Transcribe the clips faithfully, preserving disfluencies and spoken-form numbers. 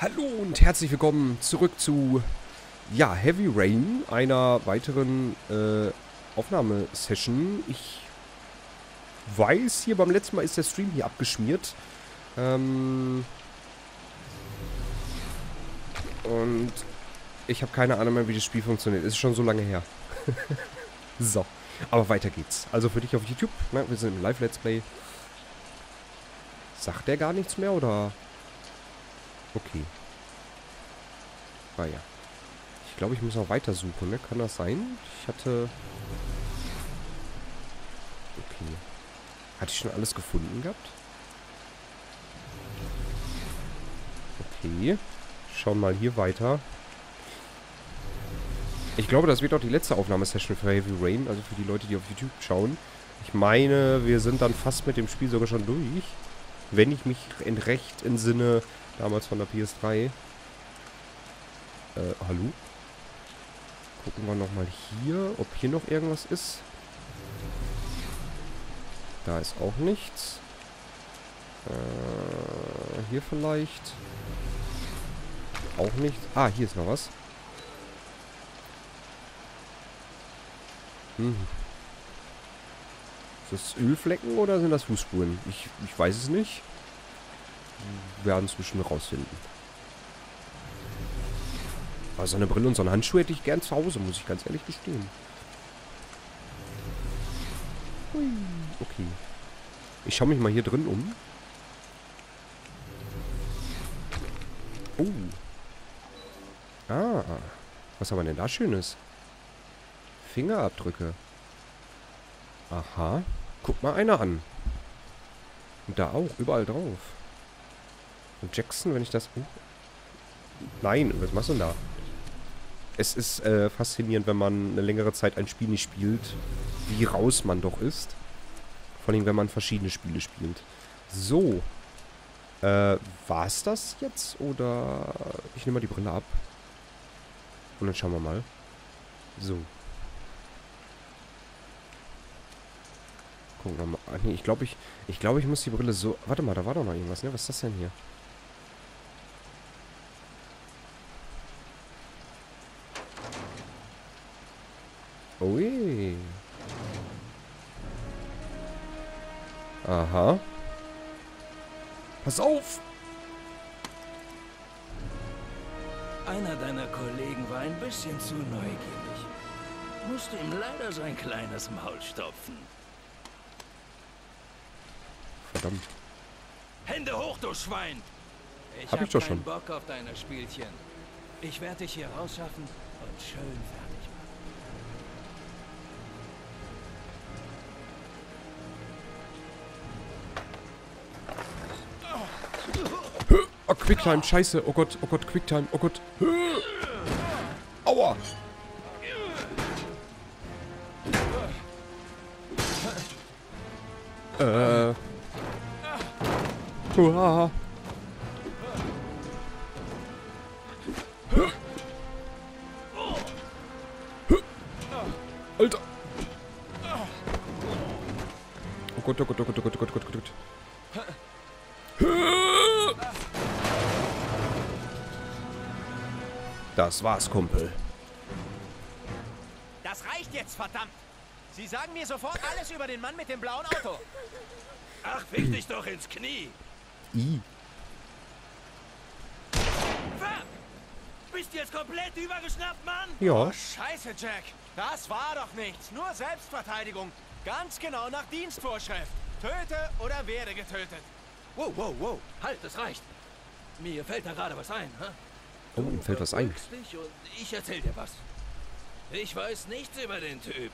Hallo und herzlich willkommen zurück zu ja, Heavy Rain, einer weiteren äh, Aufnahmesession. Ich weiß, hier beim letzten Mal ist der Stream hier abgeschmiert. Ähm und ich habe keine Ahnung mehr, wie das Spiel funktioniert. Ist schon so lange her. So, aber weiter geht's. Also für dich auf YouTube, ne? Wir sind im Live-Let's Play. Sagt der gar nichts mehr, oder? Okay. Ah ja. Ich glaube, ich muss noch weitersuchen, ne? Kann das sein? Ich hatte... Okay. Hatte ich schon alles gefunden gehabt? Okay. Schauen mal hier weiter. Ich glaube, das wird auch die letzte Aufnahmesession für Heavy Rain. Also für die Leute, die auf YouTube schauen. Ich meine, wir sind dann fast mit dem Spiel sogar schon durch. Wenn ich mich in recht entsinne... Damals von der P S drei. Äh, hallo? Gucken wir nochmal hier, ob hier noch irgendwas ist. Da ist auch nichts. Äh, hier vielleicht. Auch nichts. Ah, hier ist noch was. Hm. Ist das Ölflecken oder sind das Fußspuren? Ich, ich weiß es nicht. Wir werden es bestimmt rausfinden. Aber so eine Brille und so einen Handschuh hätte ich gern zu Hause, muss ich ganz ehrlich gestehen. Hui. Okay. Ich schaue mich mal hier drin um. Oh. Ah. Was haben wir denn da Schönes? Fingerabdrücke. Aha. Guck mal einer an. Und da auch. Überall drauf. Jackson, wenn ich das... Uh, nein, was machst du denn da? Es ist äh, faszinierend, wenn man eine längere Zeit ein Spiel nicht spielt, wie raus man doch ist. Vor allem, wenn man verschiedene Spiele spielt. So. Äh, war es das jetzt? Oder... Ich nehme mal die Brille ab. Und dann schauen wir mal. So. Gucken wir mal. Ach nee, ich glaube, ich... Ich glaube, ich muss die Brille so... Warte mal, da war doch noch irgendwas, ne? Was ist das denn hier? Ui. Aha. Pass auf! Einer deiner Kollegen war ein bisschen zu neugierig. Musste ihm leider sein kleines Maul stopfen. Verdammt. Hände hoch, du Schwein! Ich hab, hab ich doch schon. Bock auf deine Spielchen. Ich werde dich hier rausschaffen und schön fertig. Oh, Quicktime, scheiße. Oh Gott, oh Gott, Quicktime, oh Gott. Aua. Äh. Uah. Alter. Oh Gott, oh Gott, oh Gott, oh Gott, oh Gott, oh Gott, oh Gott. Das war's, Kumpel. Das reicht jetzt, verdammt. Sie sagen mir sofort alles über den Mann mit dem blauen Auto. Ach, fick dich doch ins Knie. I. Bist du jetzt komplett übergeschnappt, Mann? Ja. Oh, scheiße, Jack. Das war doch nichts. Nur Selbstverteidigung. Ganz genau nach Dienstvorschrift. Töte oder werde getötet. Wow, wow, wow. Halt, das reicht. Mir fällt da gerade was ein, hä? Huh? Oh, ihm fällt was ein. Ich erzähl dir was. Ich weiß nichts über den Typ.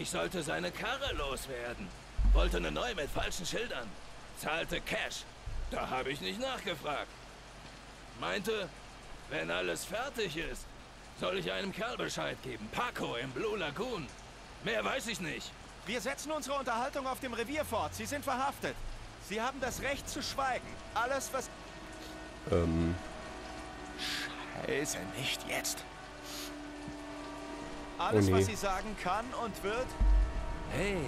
Ich sollte seine Karre loswerden. Wollte eine neue mit falschen Schildern. Zahlte Cash. Da habe ich nicht nachgefragt. Meinte, wenn alles fertig ist, soll ich einem Kerl Bescheid geben. Paco im Blue Lagoon. Mehr weiß ich nicht. Wir setzen unsere Unterhaltung auf dem Revier fort. Sie sind verhaftet. Sie haben das Recht zu schweigen. Alles, was... Ähm... Scheiße, nicht jetzt. Alles, oh nee. Was sie sagen kann und wird... Hey,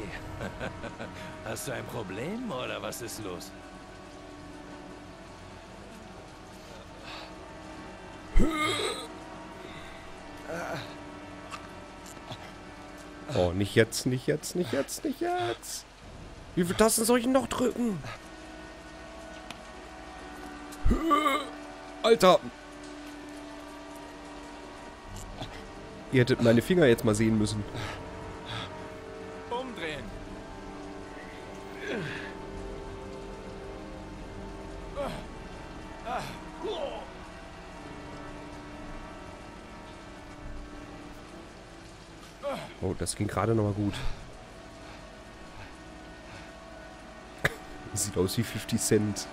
hast du ein Problem oder was ist los? Oh, nicht jetzt, nicht jetzt, nicht jetzt, nicht jetzt. Wie viele Tasten soll ich noch drücken? Alter! Ihr hättet meine Finger jetzt mal sehen müssen. Umdrehen. Oh, das ging gerade nochmal gut. Sieht aus wie fünfzig Cent.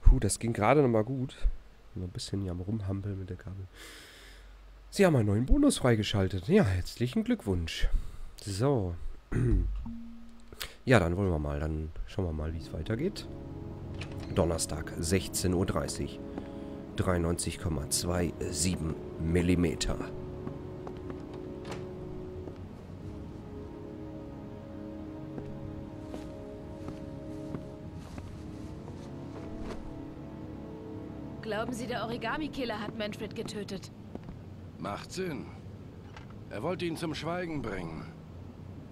Puh, das ging gerade nochmal gut. Noch ein bisschen hier am Rumhampeln mit der Kabel. Sie haben einen neuen Bonus freigeschaltet. Ja, herzlichen Glückwunsch. So. Ja, dann wollen wir mal. Dann schauen wir mal, wie es weitergeht. Donnerstag, sechzehn Uhr dreißig. dreiundneunzig Komma siebenundzwanzig Millimeter. Glauben Sie, der Origami-Killer hat Manfred getötet? Macht Sinn. Er wollte ihn zum Schweigen bringen.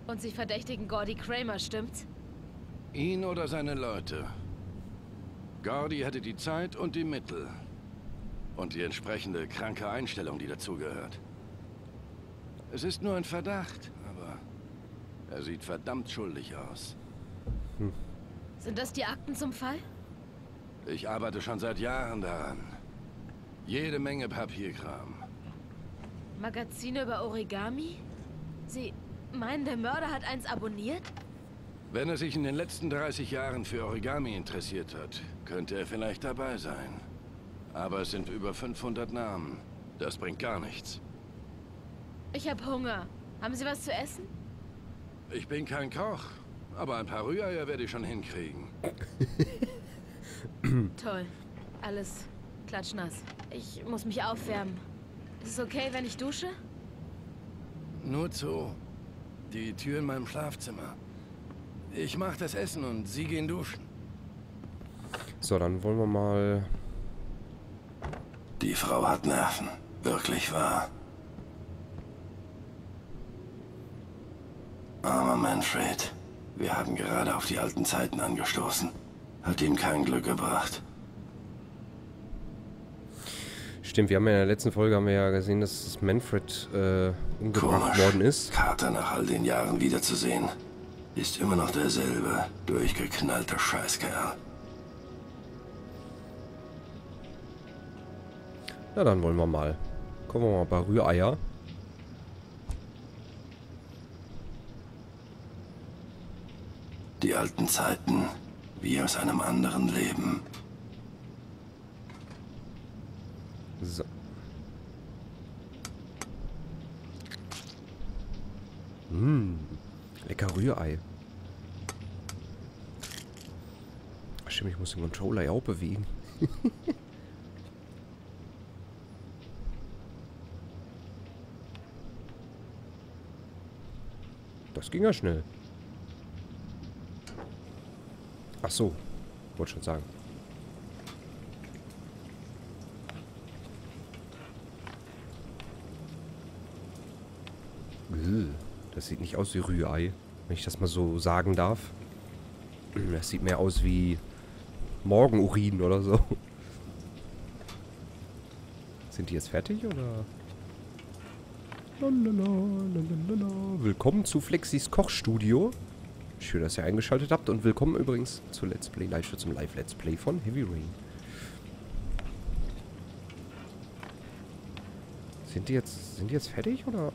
Und Sie verdächtigen Gordi Kramer, stimmt's? Ihn oder seine Leute. Gordi hatte die Zeit und die Mittel. Und die entsprechende kranke Einstellung, die dazugehört. Es ist nur ein Verdacht, aber er sieht verdammt schuldig aus. Hm. Sind das die Akten zum Fall? Ich arbeite schon seit Jahren daran. Jede Menge Papierkram. Magazine über Origami? Sie meinen, der Mörder hat eins abonniert? Wenn er sich in den letzten dreißig Jahren für Origami interessiert hat, könnte er vielleicht dabei sein. Aber es sind über fünfhundert Namen. Das bringt gar nichts. Ich habe Hunger. Haben Sie was zu essen? Ich bin kein Koch, aber ein paar Rühreier werde ich schon hinkriegen. Toll. Alles klatschnass. Ich muss mich aufwärmen. Ist es okay, wenn ich dusche? Nur zu. Die Tür in meinem Schlafzimmer. Ich mache das Essen und Sie gehen duschen. So, dann wollen wir mal... Die Frau hat Nerven. Wirklich wahr. Armer Manfred. Wir haben gerade auf die alten Zeiten angestoßen. Hat ihm kein Glück gebracht. Stimmt, wir haben ja in der letzten Folge haben wir ja gesehen, dass Manfred äh, umgebracht worden ist. Carter nach all den Jahren wiederzusehen. Ist immer noch derselbe durchgeknallte Scheißkerl. Na, dann wollen wir mal. Kommen wir mal ein paar Rühreier. Die alten Zeiten, wie aus einem anderen Leben. So. Mmh, lecker Rührei. Stimmt, ich muss den Controller ja auch bewegen. Das ging ja schnell. Ach so, wollte schon sagen. Das sieht nicht aus wie Rührei, wenn ich das mal so sagen darf. Das sieht mehr aus wie Morgenurin oder so. Sind die jetzt fertig oder... Willkommen zu Flexis Kochstudio. Schön, dass ihr eingeschaltet habt und willkommen übrigens zu Let's Play Live zum Live Let's Play von Heavy Rain. Sind die jetzt sind die jetzt fertig oder?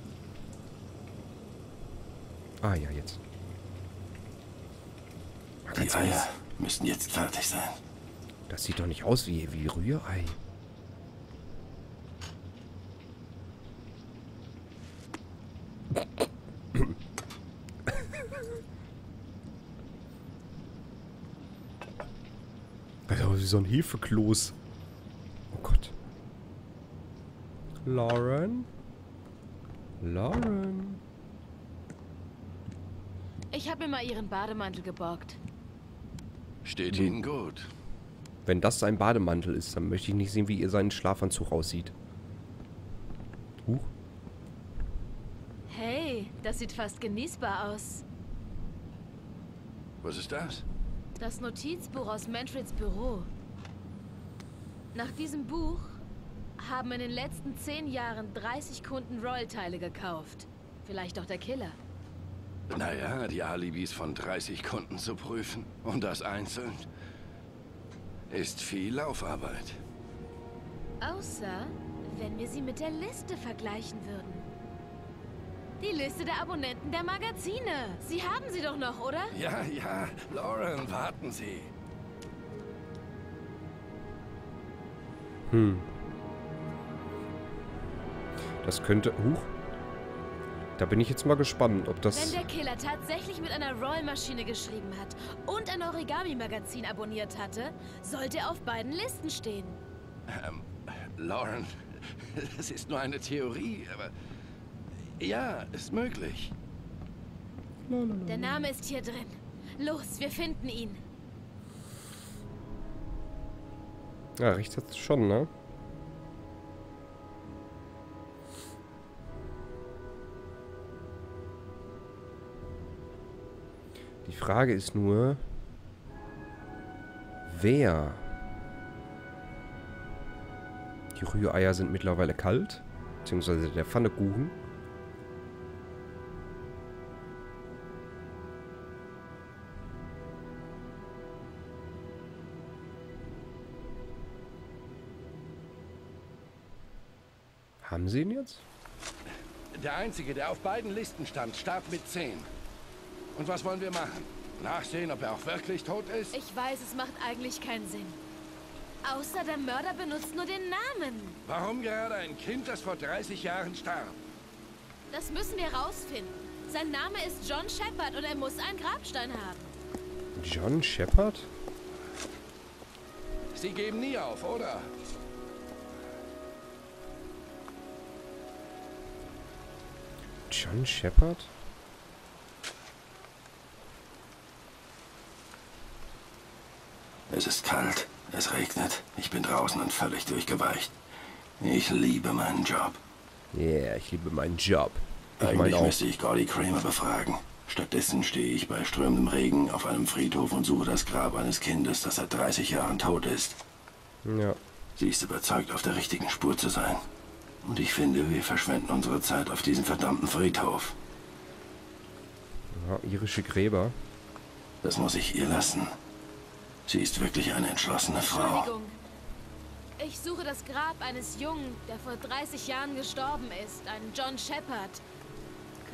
Ah ja, jetzt. Die Eier müssten jetzt fertig sein. Das sieht doch nicht aus wie wie Rührei. So ein Hefekloß. Oh Gott. Lauren? Lauren? Ich habe mir mal Ihren Bademantel geborgt. Steht Ihnen gut. Wenn das sein Bademantel ist, dann möchte ich nicht sehen, wie ihr seinen Schlafanzug aussieht. Huch. Hey, das sieht fast genießbar aus. Was ist das? Das Notizbuch aus Manfreds Büro. Nach diesem Buch haben in den letzten zehn Jahren dreißig Kunden Royal-Teile gekauft. Vielleicht auch der Killer. Naja, die Alibis von dreißig Kunden zu prüfen und das einzeln, ist viel Laufarbeit. Außer, wenn wir sie mit der Liste vergleichen würden. Die Liste der Abonnenten der Magazine. Sie haben sie doch noch, oder? Ja, ja. Lauren, warten Sie. Hm. Das könnte... Huch. Da bin ich jetzt mal gespannt, ob das... Wenn der Killer tatsächlich mit einer Rollmaschine geschrieben hat und ein Origami-Magazin abonniert hatte, sollte er auf beiden Listen stehen. Ähm, Lauren, das ist nur eine Theorie, aber... Ja, ist möglich. Der Name ist hier drin. Los, wir finden ihn. Ja, rechts hat's schon, ne? Die Frage ist nur, wer? Die Rühreier sind mittlerweile kalt, beziehungsweise der Pfannekuchen. Haben Sie ihn jetzt? Der Einzige, der auf beiden Listen stand, starb mit zehn. Und was wollen wir machen? Nachsehen, ob er auch wirklich tot ist? Ich weiß, es macht eigentlich keinen Sinn. Außer der Mörder benutzt nur den Namen. Warum gerade ein Kind, das vor dreißig Jahren starb? Das müssen wir rausfinden. Sein Name ist John Shepard und er muss einen Grabstein haben. John Shepard? Sie geben nie auf, oder? John Shepard? Es ist kalt, es regnet, ich bin draußen und völlig durchgeweicht. Ich liebe meinen Job. Ja, yeah, ich liebe meinen Job. Ich Eigentlich müsste ich Gordi Kramer befragen. Stattdessen stehe ich bei strömendem Regen auf einem Friedhof und suche das Grab eines Kindes, das seit dreißig Jahren tot ist. Ja. Sie ist überzeugt, auf der richtigen Spur zu sein. Und ich finde, wir verschwenden unsere Zeit auf diesem verdammten Friedhof. Ja, irische Gräber. Das muss ich ihr lassen. Sie ist wirklich eine entschlossene Frau. Entschuldigung. Ich suche das Grab eines Jungen, der vor dreißig Jahren gestorben ist, einen John Shepard.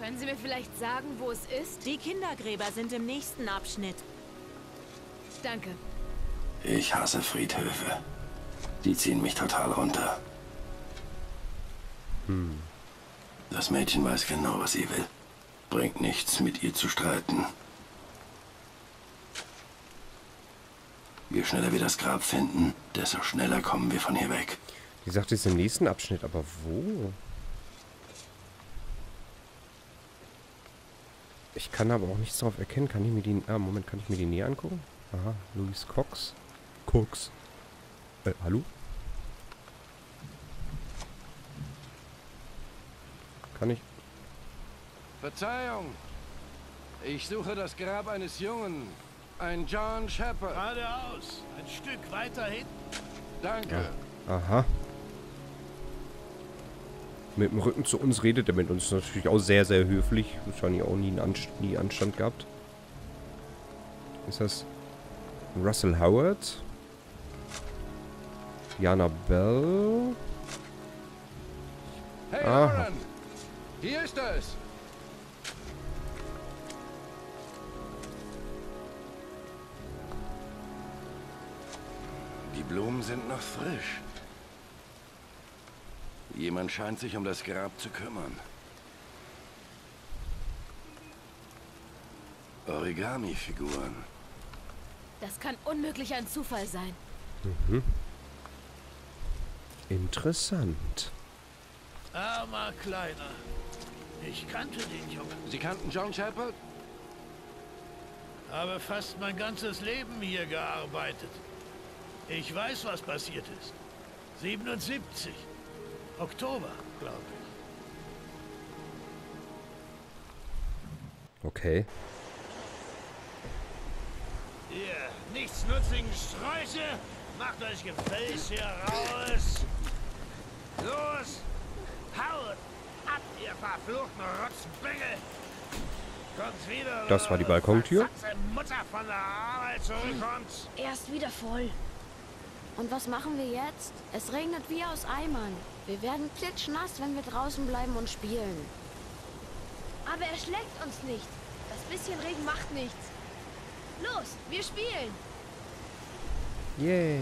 Können Sie mir vielleicht sagen, wo es ist? Die Kindergräber sind im nächsten Abschnitt. Danke. Ich hasse Friedhöfe. Die ziehen mich total runter. Hm. Das Mädchen weiß genau, was sie will. Bringt nichts, mit ihr zu streiten. Je schneller wir das Grab finden, desto schneller kommen wir von hier weg. Die sagt jetzt im nächsten Abschnitt, aber wo? Ich kann aber auch nichts darauf erkennen. Kann ich mir die... Ah, Moment, kann ich mir die näher angucken? Aha, Louis Cox. Cox. Äh, hallo? Kann ich... Verzeihung. Ich suche das Grab eines Jungen. Ein John Shepard. Geradeaus. Ein Stück weiter hinten. Danke. Ja. Aha. Mit dem Rücken zu uns redet er mit uns natürlich auch sehr, sehr höflich. Wahrscheinlich auch nie einen Anst nie Anstand gehabt. Ist das Russell Howard? Jana Bell? Hey, Lauren. Hier ist es. Die Blumen sind noch frisch. Jemand scheint sich um das Grab zu kümmern. Origami-Figuren. Das kann unmöglich ein Zufall sein. Mhm. Interessant. Armer Kleiner. Ich kannte den Jungen. Sie kannten John Shepard? Habe fast mein ganzes Leben hier gearbeitet. Ich weiß, was passiert ist. siebenundsiebzig. Oktober, glaube ich. Okay. Ihr nichtsnutzigen Sträuche, macht euch gefällig hier raus. Los, haut ab, ihr verfluchten Rotzbengel. Wieder, das war die Balkontür. Von der Arbeit zurückkommt. Er ist wieder voll. Und was machen wir jetzt? Es regnet wie aus Eimern. Wir werden klitschnass, wenn wir draußen bleiben und spielen. Aber er schlägt uns nicht. Das bisschen Regen macht nichts. Los, wir spielen. Yay.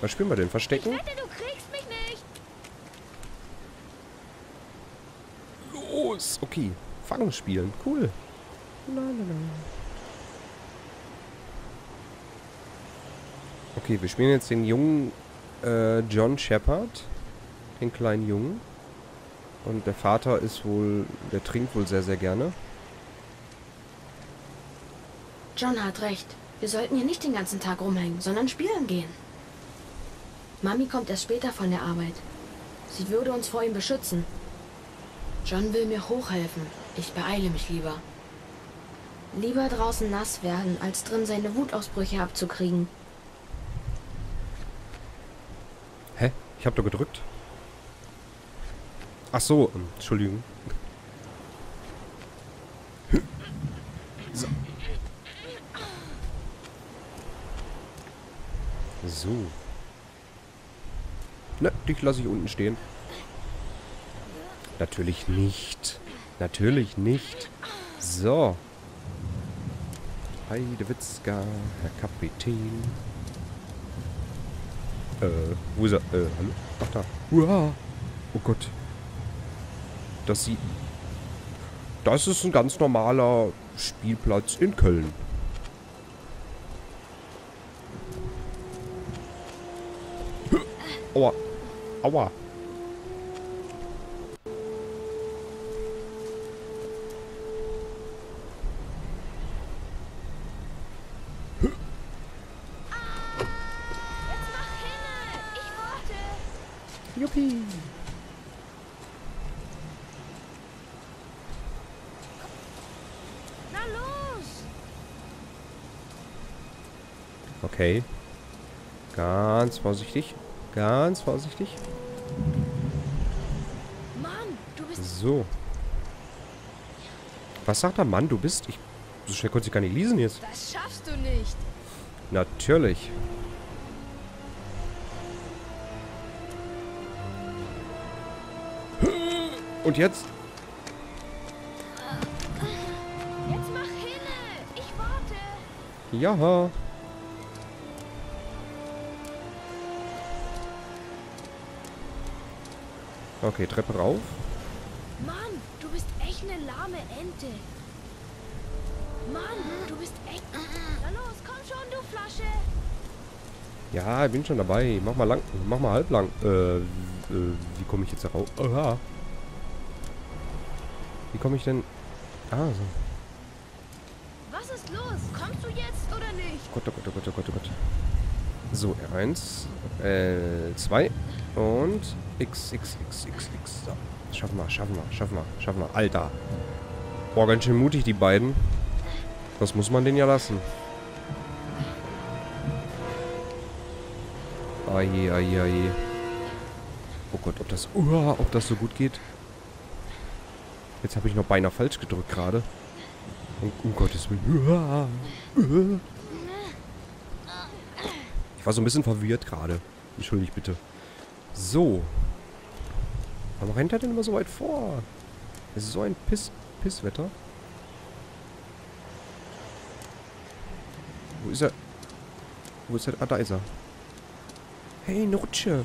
Was spielen wir denn? Verstecken? Ich wette, du kriegst mich nicht. Los. Okay. Fangen spielen. Cool. Lalalala. Okay, wir spielen jetzt den jungen äh, John Shepard. Den kleinen Jungen. Und der Vater ist wohl... Der trinkt wohl sehr, sehr gerne. John hat recht. Wir sollten hier nicht den ganzen Tag rumhängen, sondern spielen gehen. Mami kommt erst später von der Arbeit. Sie würde uns vor ihm beschützen. John will mir hochhelfen. Ich beeile mich lieber. Lieber draußen nass werden, als drin seine Wutausbrüche abzukriegen. Hä? Ich hab doch gedrückt. Ach so, Entschuldigung. So. So. Ne, dich lasse ich unten stehen. Natürlich nicht. Natürlich nicht. So. Heidewitzka, Herr Kapitän. Äh, wo ist er? Äh, hallo? Ach, da. Uah. Oh Gott. Das sieht... Das ist ein ganz normaler Spielplatz in Köln. Aua. Aua. Okay. Ganz vorsichtig. Ganz vorsichtig. Mann, du bist... So. Was sagt der Mann, du bist? Ich... So schnell konnte ich gar nicht lesen jetzt. Das schaffst du nicht. Natürlich. Und jetzt? Jetzt mach hin! Ich warte! Jaha. Okay, Treppe rauf. Mann, du bist echt eine lahme Ente. Mann, du bist echt... Na los, komm schon, du Flasche. Ja, ich bin schon dabei. Mach mal lang. Mach mal halblang. Äh, äh wie komme ich jetzt da rauf? Oha. Wie komme ich denn... Ah, so. Was ist los? Kommst du jetzt oder nicht? Gott, oh Gott, oh Gott, oh Gott, oh Gott. So, R eins, L zwei und X X X X X. So, schaffen wir, schaffen wir, schaffen wir, schaffen wir. Alter. Boah, ganz schön mutig, die beiden. Das muss man denen ja lassen. Aje, aje, aje. Oh Gott, ob das... Uah, ob das so gut geht. Jetzt habe ich noch beinahe falsch gedrückt gerade. Oh, um Gottes Willen. Uah, uah. Ich war so ein bisschen verwirrt gerade. Entschuldigt bitte. So. Warum rennt er denn immer so weit vor? Es ist so ein Piss Pisswetter. Wo ist er? Wo ist er? Ah, da ist er. Hey, eine Rutsche.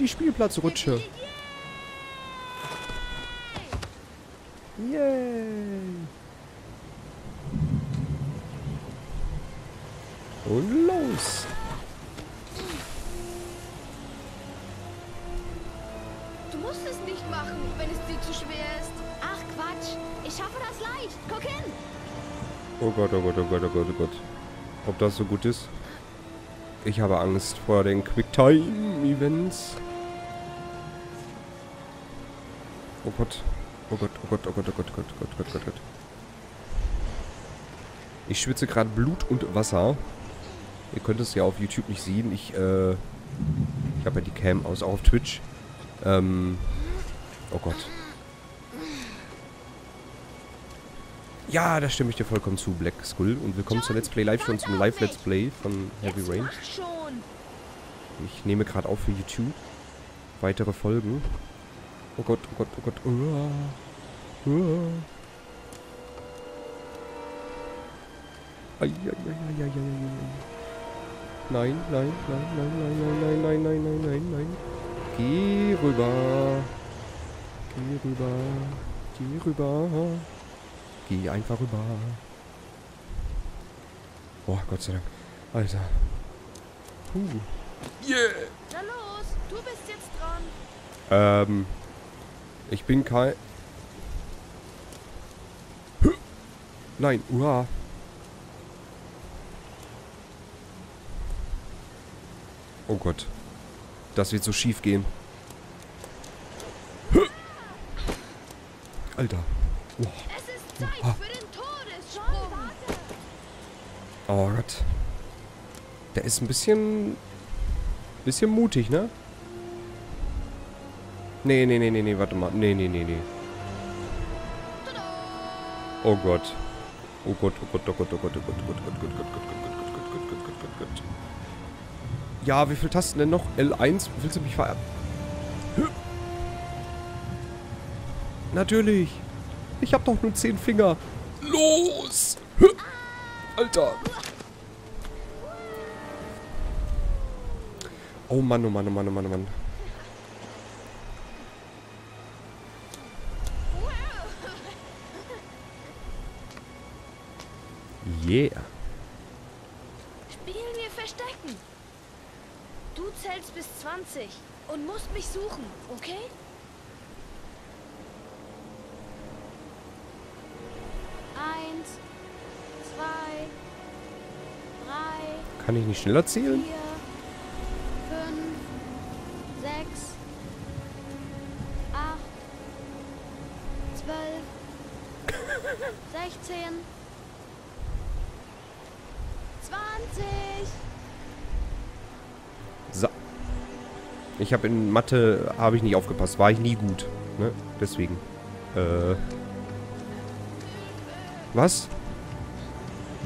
Die Spielplatzrutsche. Yay. Und los. Machen, wenn es dir zu schwer ist. Ach Quatsch, ich schaffe das leicht. Guck hin. Oh Gott, oh Gott, oh Gott, oh Gott, oh Gott. Ob das so gut ist? Ich habe Angst vor den Quicktime-Events. Oh Gott. Oh Gott, oh Gott, oh Gott, oh Gott, oh Gott, oh Gott, oh Gott, oh Gott. Ich schwitze gerade Blut und Wasser. Ihr könnt es ja auf YouTube nicht sehen. Ich, äh... Ich habe ja die Cam aus, auch auf Twitch. Ähm... Oh Gott. Ja, da stimme ich dir vollkommen zu, Black Skull. Und willkommen John, zur Let's Play Live schon zum Live-Let's Play von Heavy Rain. Ich nehme gerade auf für YouTube. Weitere Folgen. Oh Gott, oh Gott, oh Gott. Uah. Uah. Ai, ai, ai, ai, ai, ai. Nein, nein, nein, nein, nein, nein, nein, nein, nein, nein, nein. Geh rüber. Geh rüber. Geh rüber. Geh einfach rüber. Boah, Gott sei Dank. Alter. Puh. Yeah. Na los, du bist jetzt dran. Ähm. Ich bin kein... Nein, uah. Oh Gott. Das wird so schief gehen. Alter. Uah. Zeit ah. für den Todessprung. Oh Gott. Der ist ein bisschen... Bisschen mutig, ne? Nee, nee, nee, nee, nee, warte mal. Nee, nee, nee, nee. Oh Gott. Oh Gott, oh Gott, oh Gott, oh Gott, oh Gott, oh Gott, oh Gott, oh Gott, oh Gott, oh Gott, oh Gott, oh Gott, oh Gott, oh Gott, oh Gott. Ja, wie viele Tasten denn noch? L eins? Willst du mich verärgern? Natürlich. Ich hab doch nur zehn Finger. Los! Alter. Oh Mann, oh Mann, oh Mann, oh Mann, oh Mann. Yeah. Spielen wir Verstecken. Du zählst bis zwanzig und musst mich suchen, okay? Kann ich nicht schneller zählen? vier, fünf, sechs, acht, zwölf, sechzehn, zwanzig. So. Ich habe in Mathe, habe ich nicht aufgepasst. War ich nie gut. Ne? Deswegen. Äh. Was?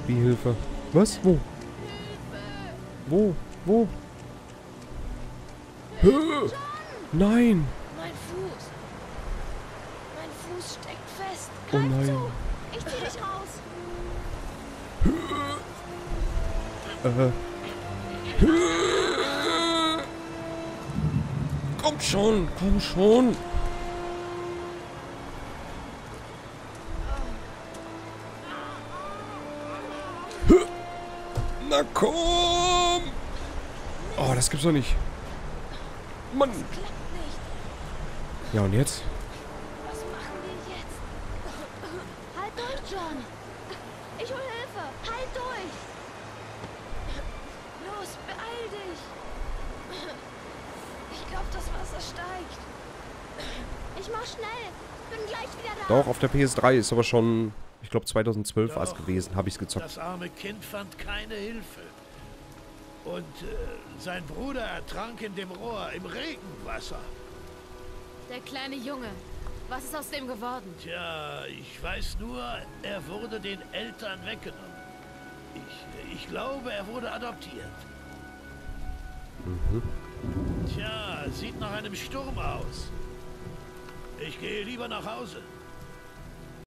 Wie Hilfe? Was? Wo? Wo? Wo? John! Nein! Mein Fuß! Mein Fuß steckt fest! Greif oh nein. zu! Ich zieh dich raus! äh. Komm schon! Komm schon! Na komm! Oh, das gibt's doch nicht. Mann. Ja, und jetzt? Was machen wir jetzt? Halt durch, John. Ich hol Hilfe. Halt durch. Los, beeil dich. Ich glaube, das Wasser steigt. Ich mach schnell. Bin gleich wieder da. Doch, auf der P S drei ist aber schon, ich glaube, zweitausendzwölf war es gewesen. Habe ich's gezockt. Das arme Kind fand keine Hilfe. Und äh, sein Bruder ertrank in dem Rohr, im Regenwasser. Der kleine Junge, was ist aus dem geworden? Tja, ich weiß nur, er wurde den Eltern weggenommen. Ich, ich glaube, er wurde adoptiert. Mhm. Tja, sieht nach einem Sturm aus. Ich gehe lieber nach Hause.